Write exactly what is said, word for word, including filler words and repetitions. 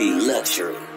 Luxury. Luxury.